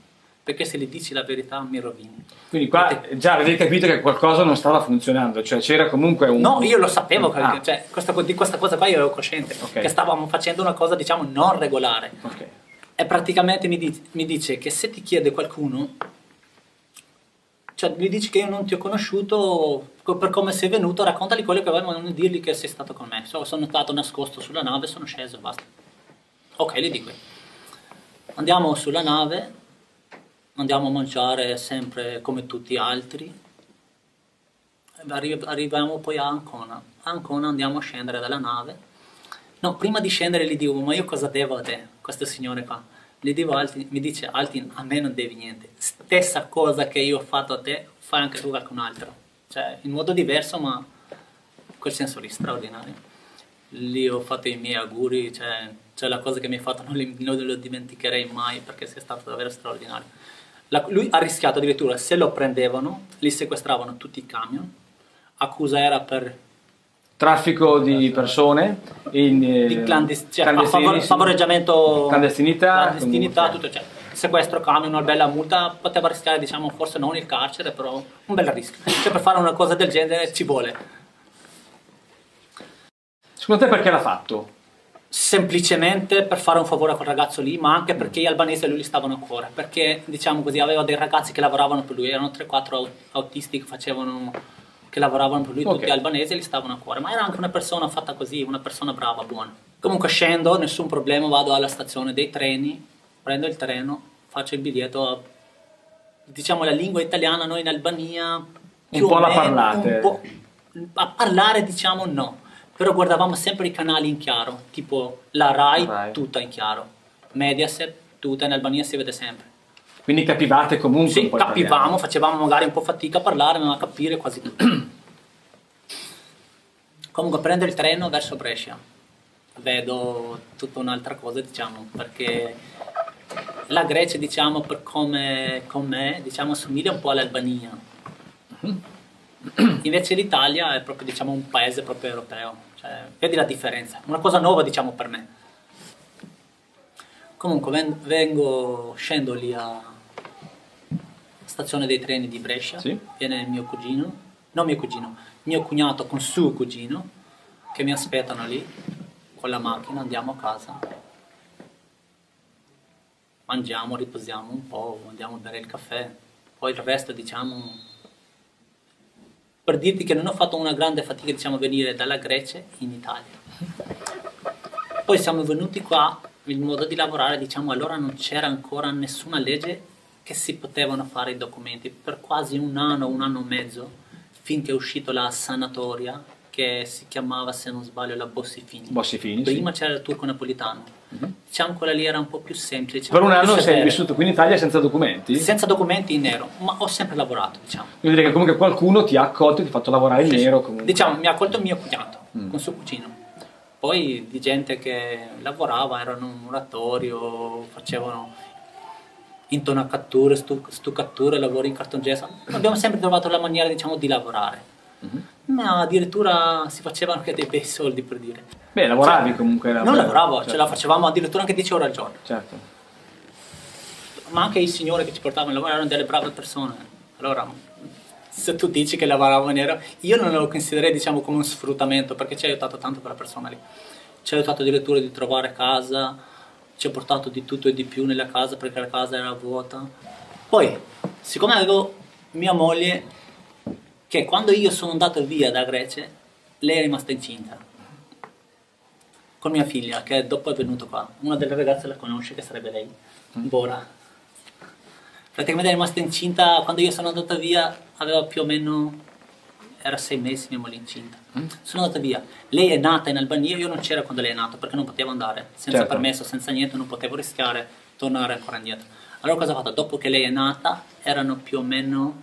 perché se gli dici la verità mi rovini. Quindi qua già avevi capito che qualcosa non stava funzionando, cioè c'era comunque un... No, io lo sapevo, cioè, di questa cosa qua io ero cosciente, che stavamo facendo una cosa, diciamo, non regolare. E praticamente mi dice che se ti chiede qualcuno, cioè gli dici che io non ti ho conosciuto, per come sei venuto, raccontali quello che avevo, ma non dirgli che sei stato con me. Cioè, sono stato nascosto sulla nave, sono sceso e basta. Ok, gli dico. Andiamo sulla nave, andiamo a mangiare sempre come tutti gli altri. Arriviamo poi a Ancona. A Ancona andiamo a scendere dalla nave. No, prima di scendere gli dico, ma io cosa devo a te, questo signore qua? Gli dico, Altin, mi dice, Altin, a me non devi niente. Stessa cosa che io ho fatto a te, fai anche tu qualcun altro. Cioè, in modo diverso, ma quel senso lì, straordinario. Lì ho fatto i miei auguri, cioè la cosa che mi hai fatto non lo dimenticherei mai, perché sei stato davvero straordinario. Lui ha rischiato addirittura, se lo prendevano, li sequestravano tutti i camion. Accusa era per... traffico di persone, di favoreggiamento, clandestinità, tutto, cioè, sequestro camion, una bella multa, poteva rischiare, diciamo, forse non il carcere, però un bel rischio. Cioè, per fare una cosa del genere ci vuole. Secondo te perché l'ha fatto? Semplicemente per fare un favore a quel ragazzo lì, ma anche perché gli albanesi a lui li stavano a cuore, perché, diciamo così, aveva dei ragazzi che lavoravano per lui, erano 3-4 autisti che facevano... che lavoravano per lui, tutti albanesi, gli stavano a cuore. Ma era anche una persona fatta così, una persona brava, buona. Comunque scendo, nessun problema, vado alla stazione dei treni, prendo il treno, faccio il biglietto, diciamo la lingua italiana, noi in Albania... un po' la parlate. A parlare, diciamo, no. Però guardavamo sempre i canali in chiaro, tipo la Rai. Tutta in chiaro. Mediaset, tutta in Albania si vede sempre. Quindi capivate comunque un po' capivamo, italiano. Facevamo magari un po' fatica a parlare, ma a capire quasi tutto. Comunque prendo il treno verso Brescia, vedo tutta un'altra cosa, diciamo, perché la Grecia, diciamo, per come com'è, diciamo, assomiglia un po' all'Albania. Invece l'Italia è proprio, diciamo, un paese proprio europeo, cioè, vedi la differenza, una cosa nuova, diciamo, per me. Comunque scendo lì a stazione dei treni di Brescia, sì. Viene mio cognato con suo cugino, che mi aspettano lì con la macchina, andiamo a casa, mangiamo, riposiamo un po', andiamo a bere il caffè, poi il resto, diciamo, per dirti che non ho fatto una grande fatica, diciamo, a venire dalla Grecia in Italia. Poi siamo venuti qua, il modo di lavorare, diciamo, allora non c'era ancora nessuna legge che si potevano fare i documenti, per quasi un anno e mezzo, finché è uscita la sanatoria, che si chiamava, se non sbaglio, la Bossi Fini. Bossi Fini, prima sì. C'era il turco napolitano. Diciamo quella lì era un po' più semplice. Per un anno sei vissuto qui in Italia senza documenti? Senza documenti, in nero, ma ho sempre lavorato, diciamo. Vuol dire che comunque qualcuno ti ha accolto e ti ha fatto lavorare in nero? Comunque. Diciamo, mi ha accolto mio cugino, con suo cugino. Poi di gente che lavorava, erano un oratorio, facevano intonaccature, stuccature, lavori in cartongesso. Abbiamo sempre trovato la maniera, diciamo, di lavorare. Ma addirittura si facevano anche dei bei soldi, per dire. Beh, lavoravi, cioè, comunque. Era non bello, lavoravo, certo. Ce la facevamo addirittura anche 10 ore al giorno. Certo. Ma anche i signori che ci portavano a lavorare erano delle brave persone. Allora, se tu dici che lavoravo in nero, io non lo considererei, diciamo, come un sfruttamento, perché ci ha aiutato tanto quella persona lì. Ci ha aiutato addirittura di trovare casa, ci ha portato di tutto e di più nella casa, perché la casa era vuota. Poi, siccome avevo mia moglie, che quando io sono andato via da Grecia, lei è rimasta incinta con mia figlia, che dopo è venuta qua. Una delle ragazze la conosce, che sarebbe lei, Bora. Praticamente è rimasta incinta, quando io sono andato via, aveva più o meno, era 6 mesi mia moglie incinta. Sono andata via, lei è nata in Albania, io non c'era quando lei è nata, perché non potevo andare senza permesso, senza niente, non potevo rischiare tornare ancora indietro. Allora cosa ho fatto? Dopo che lei è nata, erano più o meno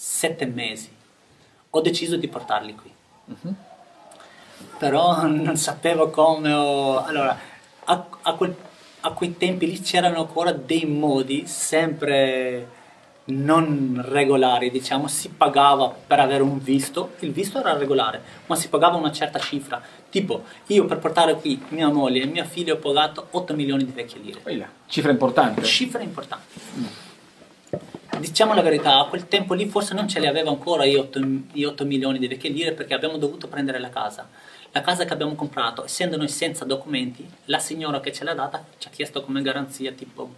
7 mesi, ho deciso di portarli qui. Però non sapevo come, allora a quei tempi lì c'erano ancora dei modi sempre non regolari, diciamo. Si pagava per avere un visto, il visto era regolare, ma si pagava una certa cifra, tipo io per portare qui mia moglie e mia figlia ho pagato 8 milioni di vecchie lire. Quella, cifra importante. Cifra importante. Diciamo la verità, a quel tempo lì forse non ce li avevo ancora io 8 milioni di vecchie lire, perché abbiamo dovuto prendere la casa. La casa che abbiamo comprato, essendo noi senza documenti, la signora che ce l'ha data ci ha chiesto come garanzia tipo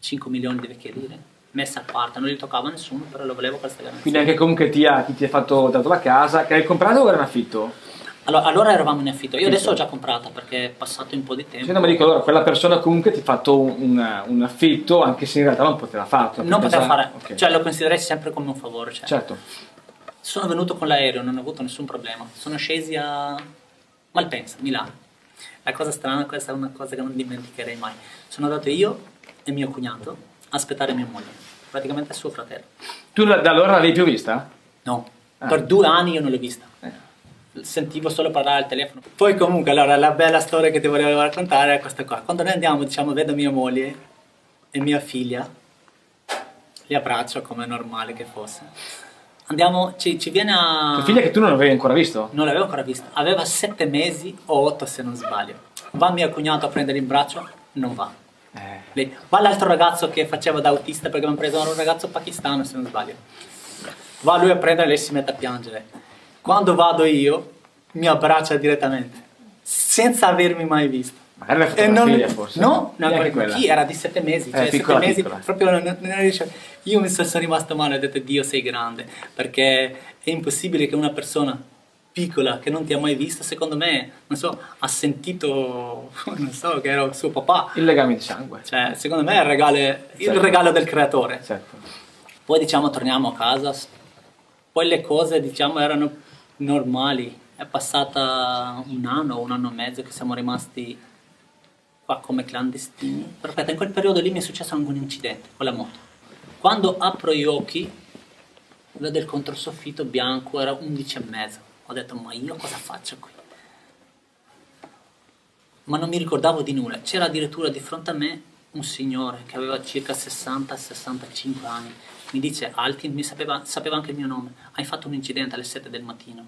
5 milioni di vecchie lire, messa a parte, non li toccava nessuno, però lo volevo questa garanzia. Quindi anche comunque ti ha fatto, dato la casa, che hai comprato o era in affitto? Allora eravamo in affitto, io adesso ho già comprata perché è passato un po' di tempo. Sì, no, ma dico, allora quella persona comunque ti ha fatto un affitto, anche se in realtà non poteva farlo. Non poteva fare, okay. Cioè lo considererei sempre come un favore. Cioè. Certo. Sono venuto con l'aereo, non ho avuto nessun problema, sono scesi a Malpensa, Milano. La cosa strana, questa è una cosa che non dimenticherei mai, sono andato io e mio cognato aspettare mia moglie, praticamente suo fratello. Tu da allora l'avevi più vista? No, per 2 anni io non l'ho vista, sentivo solo parlare al telefono. Poi comunque, allora, la bella storia che ti volevo raccontare è questa qua. Quando noi andiamo, diciamo, vedo mia moglie e mia figlia, li abbraccio come è normale che fosse. Andiamo, ci viene a... Tua figlia che tu non l'avevi ancora visto? Non l'avevo ancora vista, aveva 7 mesi o 8 se non sbaglio. Va mio cognato a prendere in braccio, non va. Va l'altro ragazzo che faceva da autista, perché abbiamo preso un ragazzo pakistano se non sbaglio, va lui a prendere e lei si mette a piangere. Quando vado io mi abbraccia direttamente senza avermi mai visto. Ma era la fotografia, forse? No, chi era di 7 mesi, cioè piccola, 7 mesi piccola. Proprio non riesco. Io mi sono rimasto male, ho detto Dio sei grande, perché è impossibile che una persona piccola che non ti ha mai visto, secondo me, non so, ha sentito, non so, che era suo papà. Il legame di sangue. Cioè, secondo me è il regalo del creatore. Certo. Poi, diciamo, torniamo a casa, poi le cose, diciamo, erano normali. È passata un anno e mezzo che siamo rimasti qua come clandestini. Perché in quel periodo lì mi è successo anche un incidente con la moto. Quando apro gli occhi, quello del controsoffitto bianco era 11,5. Ho detto, ma io cosa faccio qui? Ma non mi ricordavo di nulla. C'era addirittura di fronte a me un signore che aveva circa 60-65 anni. Mi dice, Altin, sapeva anche il mio nome. Hai fatto un incidente alle 7 del mattino.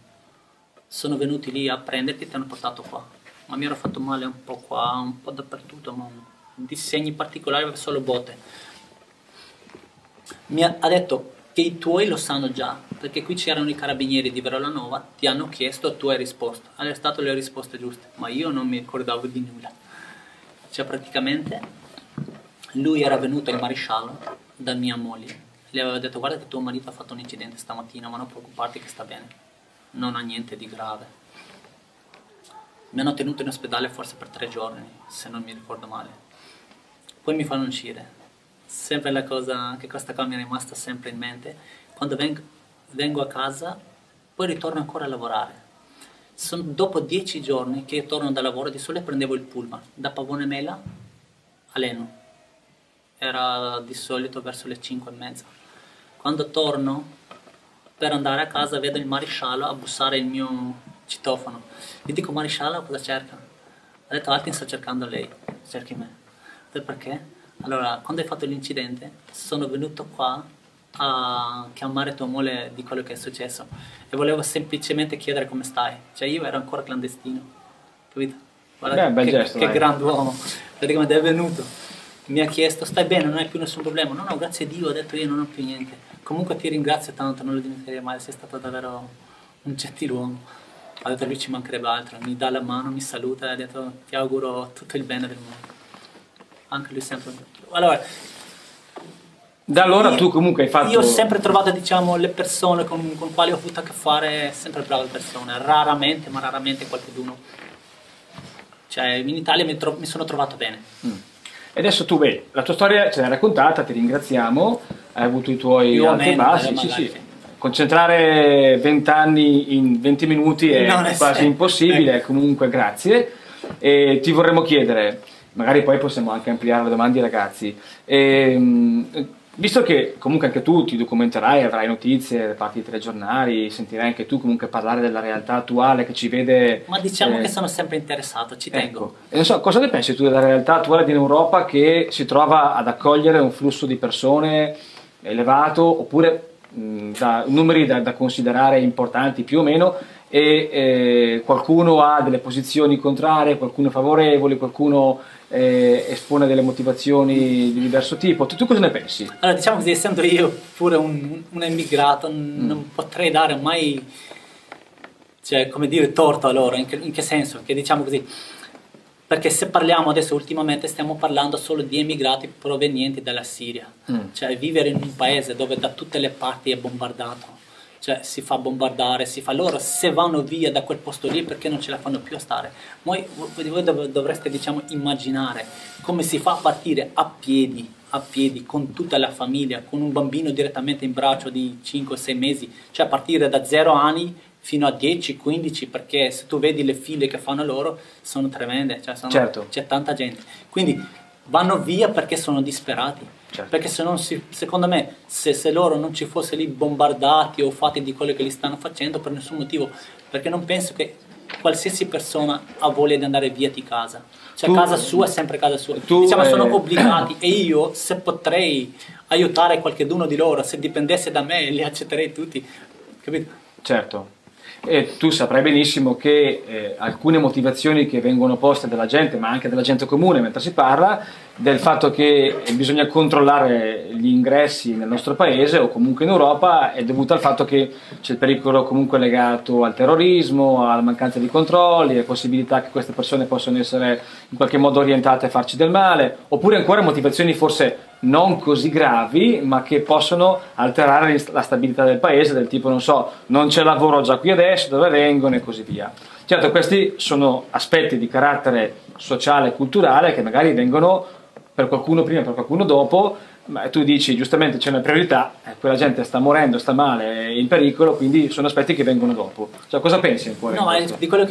Sono venuti lì a prenderti e ti hanno portato qua. Ma mi ero fatto male un po' qua, un po' dappertutto, ma segni particolari, aveva solo botte. Mi ha detto che i tuoi lo sanno già, perché qui c'erano i carabinieri di Verolanova, ti hanno chiesto, tu hai risposto. Hanno dato le risposte giuste, ma io non mi ricordavo di nulla. Cioè praticamente lui era venuto, il maresciallo, da mia moglie. Le aveva detto, guarda che tuo marito ha fatto un incidente stamattina, ma non preoccuparti che sta bene. Non ha niente di grave. Mi hanno tenuto in ospedale forse per 3 giorni, se non mi ricordo male. Poi mi fanno uscire. Sempre la cosa, anche questa qua mi è rimasta sempre in mente. Quando vengo a casa, poi ritorno ancora a lavorare. Sono dopo 10 giorni che torno da lavoro, di solito prendevo il pullman, da Pavone Mela a Leno. Era di solito verso le 5:30. Quando torno per andare a casa vedo il maresciallo a bussare il mio citofono. Gli dico, maresciallo, cosa cerca? Ha detto, Altin, sto cercando lei, cerchi me. Ho detto, perché? Allora, quando hai fatto l'incidente, sono venuto qua a chiamare tua moglie di quello che è successo e volevo semplicemente chiedere come stai. Cioè, io ero ancora clandestino, capito? Guarda, beh, che grand'uomo, praticamente è venuto. Mi ha chiesto, stai bene, non hai più nessun problema? No, no, grazie a Dio, ho detto, io non ho più niente. Comunque ti ringrazio tanto, non lo dimenticherei mai, sei stato davvero un gentiluomo. Ha detto, lui ci mancherebbe altro, mi dà la mano, mi saluta e ha detto, ti auguro tutto il bene del mondo. Anche lui sempre. Allora, da allora tu comunque hai fatto... Io ho sempre trovato, diciamo, le persone con quali ho avuto a che fare, sempre brave persone, raramente, ma raramente qualcuno. Cioè, in Italia mi sono trovato bene. E adesso tu, beh, la tua storia ce l'hai raccontata, ti ringraziamo, hai avuto i tuoi alti e bassi, sì. Concentrare 20 anni in 20 minuti è quasi impossibile, comunque grazie. E ti vorremmo chiedere... magari poi possiamo anche ampliare le domande ai ragazzi. Visto che comunque anche tu ti documenterai, avrai notizie da parte di telegiornali, sentirai anche tu comunque parlare della realtà attuale che ci vede... Ma diciamo che sono sempre interessato, ci tengo. Ecco. E non so, cosa ne pensi tu della realtà attuale dell'Europa che si trova ad accogliere un flusso di persone elevato, oppure numeri da considerare importanti più o meno, e qualcuno ha delle posizioni contrarie, qualcuno favorevoli, qualcuno espone delle motivazioni di diverso tipo. Tu cosa ne pensi? Allora, diciamo che essendo io pure un emigrato non potrei dare mai, cioè, come dire, torto a loro. In che senso? Che diciamo così, perché se parliamo adesso ultimamente stiamo parlando solo di emigrati provenienti dalla Siria, cioè vivere in un paese dove da tutte le parti è bombardato. Cioè si fa bombardare, si fa loro, se vanno via da quel posto lì perché non ce la fanno più a stare. Voi dovreste, diciamo, immaginare come si fa a partire a piedi, con tutta la famiglia, con un bambino direttamente in braccio di 5-6 mesi, cioè a partire da 0 anni fino a 10-15, perché se tu vedi le file che fanno loro sono tremende, cioè certo. C'è tanta gente. Quindi vanno via perché sono disperati. Certo. Perché se non secondo me se loro non ci fossero lì bombardati o fatti di quello che li stanno facendo per nessun motivo, perché non penso che qualsiasi persona ha voglia di andare via di casa, cioè casa sua è sempre casa sua, diciamo sono obbligati e io se potrei aiutare qualcuno di loro, se dipendesse da me li accetterei tutti, capito? Certo. E tu saprai benissimo che alcune motivazioni che vengono poste dalla gente, ma anche dalla gente comune mentre si parla, del fatto che bisogna controllare gli ingressi nel nostro paese o comunque in Europa, è dovuta al fatto che c'è il pericolo comunque legato al terrorismo, alla mancanza di controlli, alla possibilità che queste persone possano essere in qualche modo orientate a farci del male, oppure ancora motivazioni forse non così gravi, ma che possono alterare la stabilità del paese, del tipo, non so, non c'è lavoro già qui adesso, dove vengono e così via. Certo, questi sono aspetti di carattere sociale e culturale che magari vengono per qualcuno prima, per qualcuno dopo, ma tu dici, giustamente c'è una priorità, quella gente sta morendo, sta male, è in pericolo, quindi sono aspetti che vengono dopo. Cioè, cosa pensi ancora? No, di quello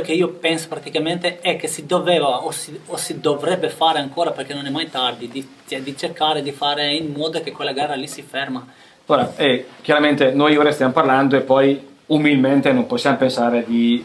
che io penso praticamente è che si doveva o si dovrebbe fare ancora, perché non è mai tardi, di cercare di fare in modo che quella guerra lì si ferma. Ora, chiaramente noi ora stiamo parlando e poi umilmente non possiamo pensare di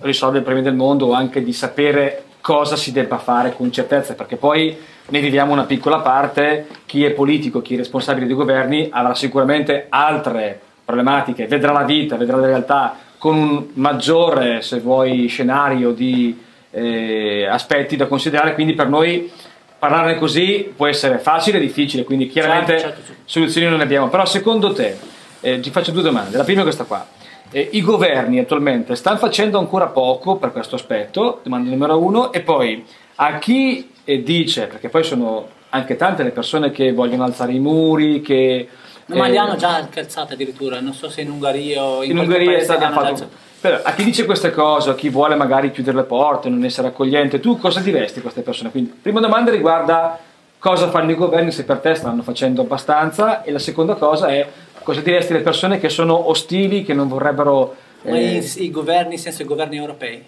risolvere i problemi del mondo o anche di sapere cosa si debba fare con certezza, perché poi ne viviamo una piccola parte. Chi è politico, chi è responsabile dei governi avrà sicuramente altre problematiche, vedrà la vita, vedrà la realtà con un maggiore, se vuoi, scenario di aspetti da considerare, quindi per noi parlarne così può essere facile e difficile, quindi chiaramente certo. Soluzioni non ne abbiamo. Però secondo te, ti faccio due domande, la prima è questa qua: i governi attualmente stanno facendo ancora poco per questo aspetto, domanda numero uno, e poi a chi dice, perché poi sono anche tante le persone che vogliono alzare i muri, che... No, ma li hanno già alzate addirittura, non so se in Ungheria o in qualche paese hanno già alzate. Però a chi dice queste cose, a chi vuole magari chiudere le porte, non essere accogliente, tu cosa diresti a queste persone? Quindi prima domanda riguarda cosa fanno i governi, se per te stanno facendo abbastanza, e la seconda cosa è cosa diresti alle persone che sono ostili, che non vorrebbero... I governi, nel senso i governi europei,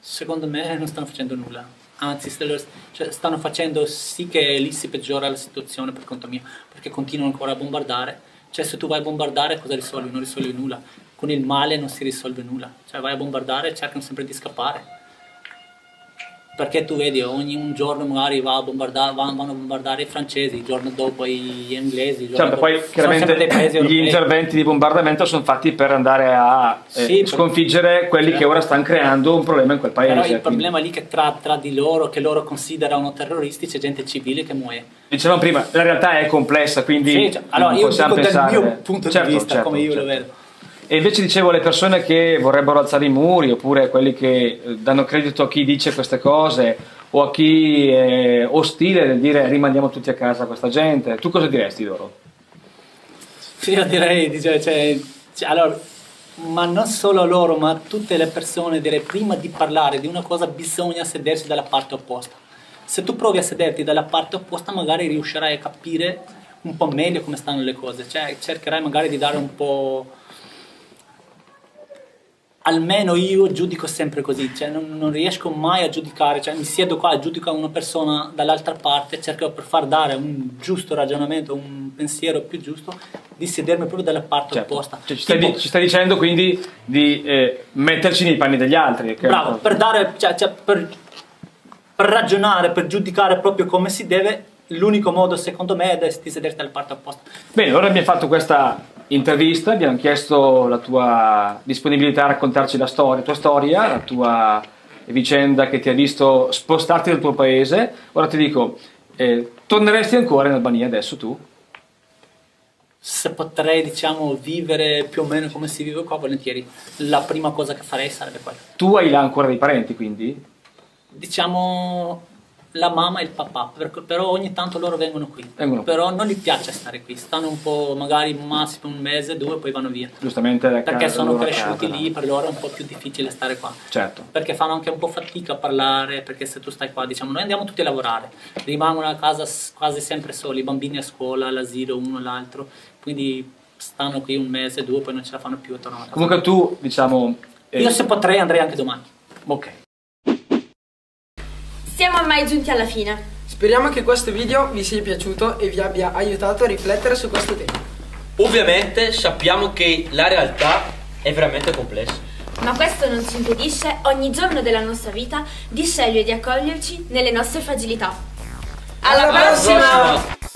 secondo me non stanno facendo nulla, anzi stanno facendo sì che lì si peggiora la situazione per conto mio, perché continuano ancora a bombardare. Cioè, se tu vai a bombardare cosa risolvi? Non risolvi nulla. Con il male non si risolve nulla. Cioè, vai a bombardare e cercano sempre di scappare. Perché tu vedi, ogni un giorno magari vanno a bombardare i francesi, il giorno dopo gli inglesi. Certo, poi chiaramente dei paesi europei. Gli interventi di bombardamento sono fatti per andare a sconfiggere quelli che ora stanno creando un problema in quel paese. Però il problema lì è che tra di loro, che loro considerano terroristi, c'è gente civile che muore. Dicevamo prima, la realtà è complessa, quindi allora, io dico dal mio punto di vista, come io lo vedo. E invece dicevo, le persone che vorrebbero alzare i muri, oppure quelli che danno credito a chi dice queste cose o a chi è ostile nel dire rimandiamo tutti a casa questa gente, tu cosa diresti loro? Io direi, allora, ma non solo loro, ma tutte le persone, direi, prima di parlare di una cosa bisogna sedersi dalla parte opposta. Se tu provi a sederti dalla parte opposta magari riuscirai a capire un po' meglio come stanno le cose, cioè cercherai magari di dare un po'... Almeno io giudico sempre così, cioè non riesco mai a giudicare, cioè mi siedo qua e giudico una persona dall'altra parte, cerco per far dare un giusto ragionamento, un pensiero più giusto, di sedermi proprio dalla parte opposta. Cioè, ci stai dicendo quindi di metterci nei panni degli altri. Bravo, per ragionare, per giudicare proprio come si deve, l'unico modo secondo me è di sederti dalla parte opposta. Bene, allora abbiamo fatto questa... intervista, abbiamo chiesto la tua disponibilità a raccontarci la tua storia, la tua vicenda che ti ha visto spostarti dal tuo paese. Ora ti dico, torneresti ancora in Albania adesso tu? Se potrei, diciamo, vivere più o meno come si vive qua, volentieri. La prima cosa che farei sarebbe quella. Tu hai là ancora dei parenti, quindi? Diciamo... la mamma e il papà, però ogni tanto loro vengono qui, però non gli piace stare qui, stanno un po', magari massimo un mese, due, poi vanno via. Giustamente, perché sono cresciuti lì, per loro è un po' più difficile stare qua. Certo. Perché fanno anche un po' fatica a parlare, perché se tu stai qua, diciamo, noi andiamo tutti a lavorare, rimangono a casa quasi sempre soli, i bambini a scuola, all'asilo, uno l'altro, quindi stanno qui un mese, due, poi non ce la fanno più e tornano a casa. Comunque tu, diciamo... Io se potrei andrei anche domani. Ok. Siamo ormai giunti alla fine. Speriamo che questo video vi sia piaciuto e vi abbia aiutato a riflettere su questo tema. Ovviamente sappiamo che la realtà è veramente complessa, ma questo non ci impedisce ogni giorno della nostra vita di scegliere di accoglierci nelle nostre fragilità. Alla prossima!